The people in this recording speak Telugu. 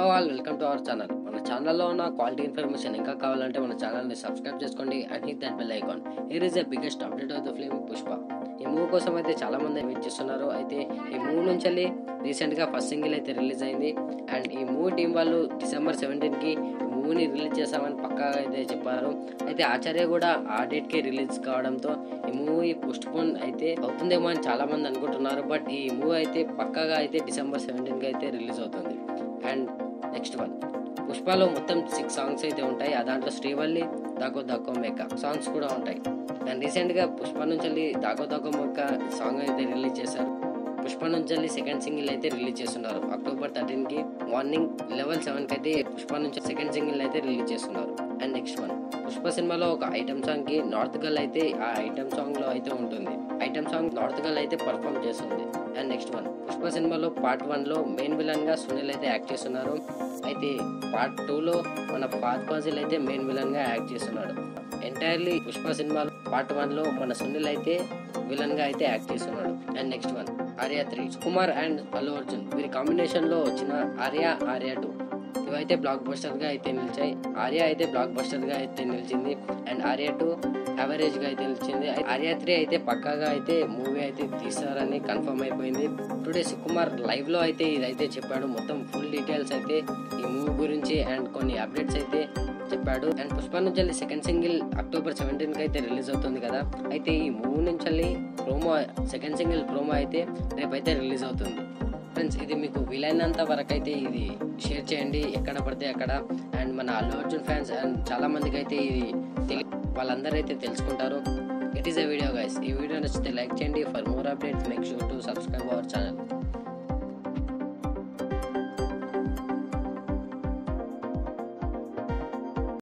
Hello all, welcome to our channel. మన ఛానల్లో ఉన్న క్వాలిటీ ఇన్ఫర్మేషన్ ఇంకా కావాలంటే మన ఛానల్ని సబ్స్క్రైబ్ చేసుకోండి and hit that bell icon. Here is the biggest update of the film Pushpa. ఈ మూవీ కోసం అయితే చాలా మంది వెయిట్ చేస్తున్నారు. అయితే ఈ మూవీ నుంచి వెళ్ళి రీసెంట్గా ఫస్ట్ సింగిల్ అయితే రిలీజ్ అయింది అండ్ ఈ మూవీ టీం వాళ్ళు December 17కి మూవీని రిలీజ్ చేస్తామని పక్కాగా అయితే చెప్పారు. అయితే ఆచార్య కూడా ఆ డేట్కే రిలీజ్ కావడంతో ఈ మూవీ పోస్ట్పోన్ అయితే అవుతుందేమో అని చాలా మంది అనుకుంటున్నారు. బట్ ఈ మూవీ అయితే పక్కాగా అయితే December 17కి అయితే రిలీజ్ అవుతుంది. అండ్ నెక్స్ట్ వన్, పుష్పలో మొత్తం 6 సాంగ్స్ అయితే ఉంటాయి. ఆ దాంట్లో శ్రీవల్లి, దాకో దాకో మేక సాంగ్స్ కూడా ఉంటాయి. అండ్ రీసెంట్గా పుష్ప నుంచి వెళ్ళి దాకో దాకో మేక సాంగ్ అయితే రిలీజ్ చేశారు. పుష్ప నుంచి వెళ్ళి సెకండ్ సింగిల్ అయితే రిలీజ్ చేస్తున్నారు. October 13కి మార్నింగ్ 11:07కి అయితే పుష్ప నుంచి సెకండ్ సింగిల్ అయితే రిలీజ్ చేస్తున్నారు. అండ్ నెక్స్ట్ వన్, పుష్ప సినిమాలో ఒక ఐటమ్ సాంగ్ కి నార్త్ గర్ల్ అయితే ఆ ఐటమ్ సాంగ్ లో అయితే ఉంటుంది. ఐటమ్ సాంగ్ నార్త్ గర్ల్ అయితే పర్ఫామ్ చేస్తుంది. అండ్ నెక్స్ట్ వన్, పుష్ప సినిమాలో Part 1లో మెయిన్ విలన్ గా సునీల్ అయితే యాక్ట్ చేస్తున్నారు. అయితే Part 2లో మన పాత్ ఫాజిల్ అయితే మెయిన్ విలన్ గా యాక్ట్ చేస్తున్నాడు. ఎంటైర్లీ పుష్ప సినిమాలో Part 1లో మన సునీల్ అయితే విలన్ గా అయితే యాక్ట్ చేస్తున్నాడు. And next one, Arya 3, Kumar and Allu Arjun వీరి కాంబినేషన్ లో వచ్చిన Arya 2 ఇవైతే బ్లాక్ బస్టర్ గా అయితే నిలిచాయి. Arya అయితే బ్లాక్ బస్టర్ గా అయితే నిలిచింది అండ్ Arya 2 యావరేజ్ గా అయితే నిలిచింది. Arya 3 అయితే పక్కాగా అయితే మూవీ అయితే తీసారని కన్ఫర్మ్ అయిపోయింది. టుడే సుకుమార్ లైవ్ లో అయితే ఇదైతే చెప్పాడు. మొత్తం ఫుల్ డీటెయిల్స్ అయితే ఈ మూవీ గురించి అండ్ కొన్ని అప్డేట్స్ అయితే చెప్పాడు. అండ్ పుష్ప నుంచి వెళ్ళి సెకండ్ సింగిల్ October 17కి అయితే రిలీజ్ అవుతుంది కదా. అయితే ఈ మూవీ నుంచి వెళ్ళి సెకండ్ సింగిల్ ప్రోమో అయితే రేపైతే రిలీజ్ అవుతుంది. ఫ్రెండ్స్, ఇది మీకు వీలైనంత వరకు అయితే ఇది షేర్ చేయండి ఎక్కడ పడితే అక్కడ. అండ్ మన అల్లు అర్జున్ ఫ్యాన్స్ అండ్ చాలా మందికి అయితే ఇది వాళ్ళందరూ అయితే తెలుసుకుంటారు. It is a video guys. ఈ వీడియో నచ్చితే లైక్ చేయండి. For more updates make sure to subscribe our channel.